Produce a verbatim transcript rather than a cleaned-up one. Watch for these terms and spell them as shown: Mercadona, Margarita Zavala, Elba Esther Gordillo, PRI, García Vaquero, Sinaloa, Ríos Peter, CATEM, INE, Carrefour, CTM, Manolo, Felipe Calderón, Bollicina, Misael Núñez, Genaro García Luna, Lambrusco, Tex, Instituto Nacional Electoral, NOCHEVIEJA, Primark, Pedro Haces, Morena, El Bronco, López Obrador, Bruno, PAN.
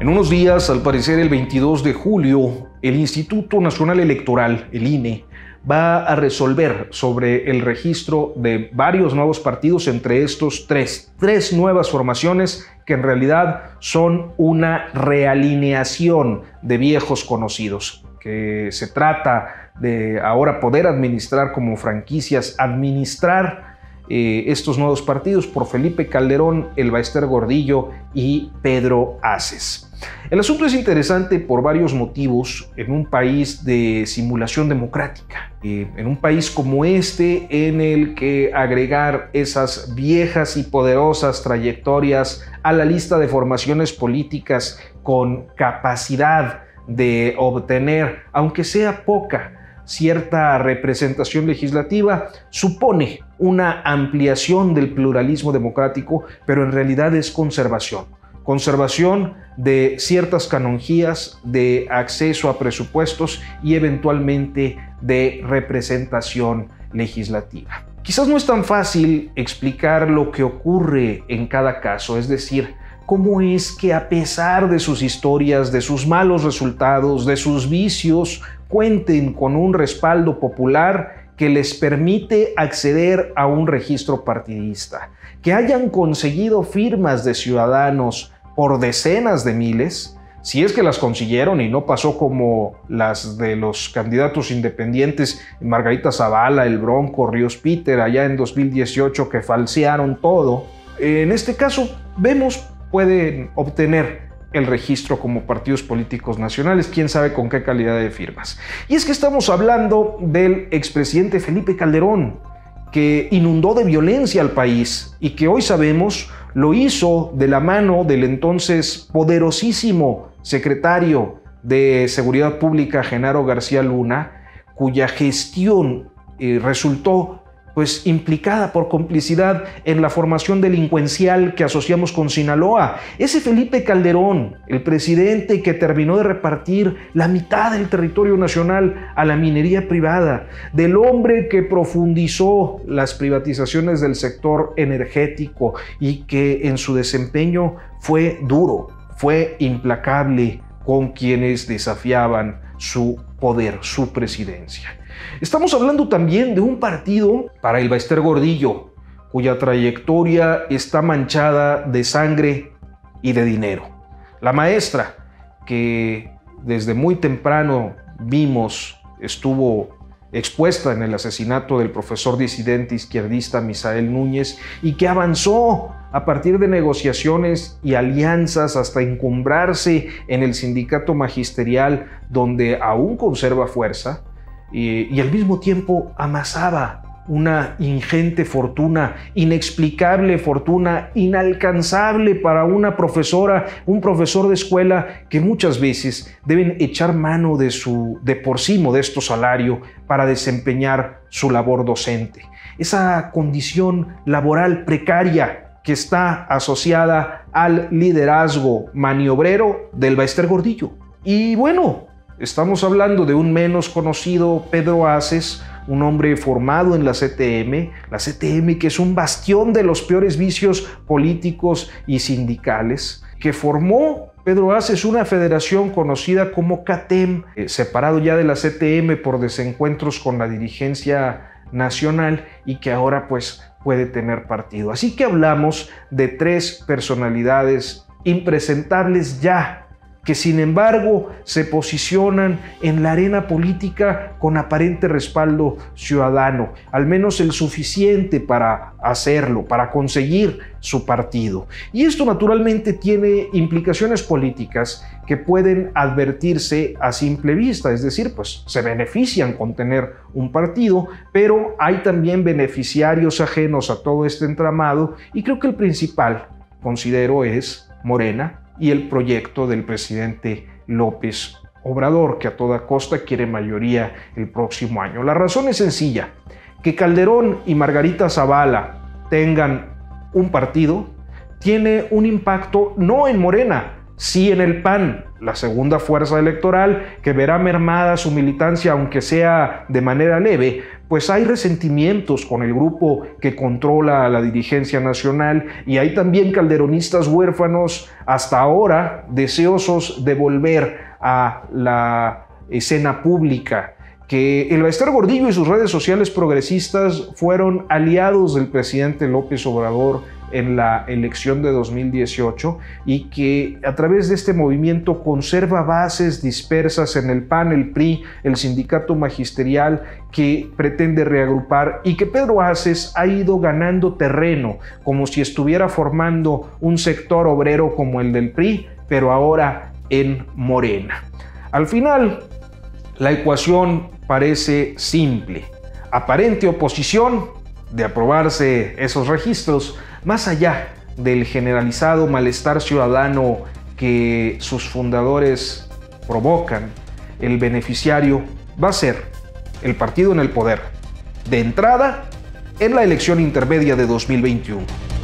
En unos días, al parecer el veintidós de julio, el Instituto Nacional Electoral, el I N E, va a resolver sobre el registro de varios nuevos partidos, entre estos tres, tres nuevas formaciones que en realidad son una realineación de viejos conocidos, que se trata de ahora poder administrar como franquicias, administrar eh, estos nuevos partidos por Felipe Calderón, Elba Esther Gordillo y Pedro Haces. El asunto es interesante por varios motivos en un país de simulación democrática, eh, en un país como este en el que agregar esas viejas y poderosas trayectorias a la lista de formaciones políticas con capacidad de obtener, aunque sea poca, cierta representación legislativa, supone una ampliación del pluralismo democrático, pero en realidad es conservación. Conservación de ciertas canonjías, de acceso a presupuestos y eventualmente de representación legislativa. Quizás no es tan fácil explicar lo que ocurre en cada caso, es decir, cómo es que a pesar de sus historias, de sus malos resultados, de sus vicios, cuenten con un respaldo popular que les permite acceder a un registro partidista, que hayan conseguido firmas de ciudadanos por decenas de miles, si es que las consiguieron y no pasó como las de los candidatos independientes Margarita Zavala, El Bronco, Ríos Peter, allá en dos mil dieciocho, que falsearon todo. En este caso vemos pueden obtener el registro como partidos políticos nacionales, quién sabe con qué calidad de firmas. Y es que estamos hablando del expresidente Felipe Calderón, que inundó de violencia al país y que hoy sabemos lo hizo de la mano del entonces poderosísimo secretario de Seguridad Pública, Genaro García Luna, cuya gestión eh, resultó pues implicada por complicidad en la formación delincuencial que asociamos con Sinaloa. Ese Felipe Calderón, el presidente que terminó de repartir la mitad del territorio nacional a la minería privada, del hombre que profundizó las privatizaciones del sector energético y que en su desempeño fue duro, fue implacable con quienes desafiaban su poder, su presidencia. Estamos hablando también de un partido para Elba Esther Gordillo, cuya trayectoria está manchada de sangre y de dinero. La maestra, que desde muy temprano vimos estuvo expuesta en el asesinato del profesor disidente izquierdista Misael Núñez y que avanzó a partir de negociaciones y alianzas hasta encumbrarse en el sindicato magisterial, donde aún conserva fuerza, y, y al mismo tiempo amasaba una ingente fortuna, inexplicable fortuna, inalcanzable para una profesora, un profesor de escuela que muchas veces deben echar mano de su de por sí modesto salario para desempeñar su labor docente. Esa condición laboral precaria que está asociada al liderazgo maniobrero del Elba Esther Gordillo. Y bueno, estamos hablando de un menos conocido Pedro Haces, un hombre formado en la C T M, la C T M que es un bastión de los peores vicios políticos y sindicales, que formó Pedro Haces una federación conocida como CATEM, separado ya de la C T M por desencuentros con la dirigencia nacional y que ahora pues puede tener partido. Así que hablamos de tres personalidades impresentables ya, que sin embargo se posicionan en la arena política con aparente respaldo ciudadano, al menos el suficiente para hacerlo, para conseguir su partido. Y esto naturalmente tiene implicaciones políticas que pueden advertirse a simple vista, es decir, pues se benefician con tener un partido, pero hay también beneficiarios ajenos a todo este entramado y creo que el principal, considero, es Morena y el proyecto del presidente López Obrador, que a toda costa quiere mayoría el próximo año. La razón es sencilla: que Calderón y Margarita Zavala tengan un partido tiene un impacto no en Morena, sí en el P A N, la segunda fuerza electoral, que verá mermada su militancia, aunque sea de manera leve, pues hay resentimientos con el grupo que controla a la dirigencia nacional y hay también calderonistas huérfanos, hasta ahora deseosos de volver a la escena pública, que Elba Esther Gordillo y sus redes sociales progresistas fueron aliados del presidente López Obrador en la elección de dos mil dieciocho y que a través de este movimiento conserva bases dispersas en el P A N, el P R I, el sindicato magisterial que pretende reagrupar y que Pedro Haces ha ido ganando terreno como si estuviera formando un sector obrero como el del P R I, pero ahora en Morena. Al final, la ecuación parece simple. Aparente oposición, de aprobarse esos registros, más allá del generalizado malestar ciudadano que sus fundadores provocan, el beneficiario va a ser el partido en el poder, de entrada en la elección intermedia de dos mil veintiuno.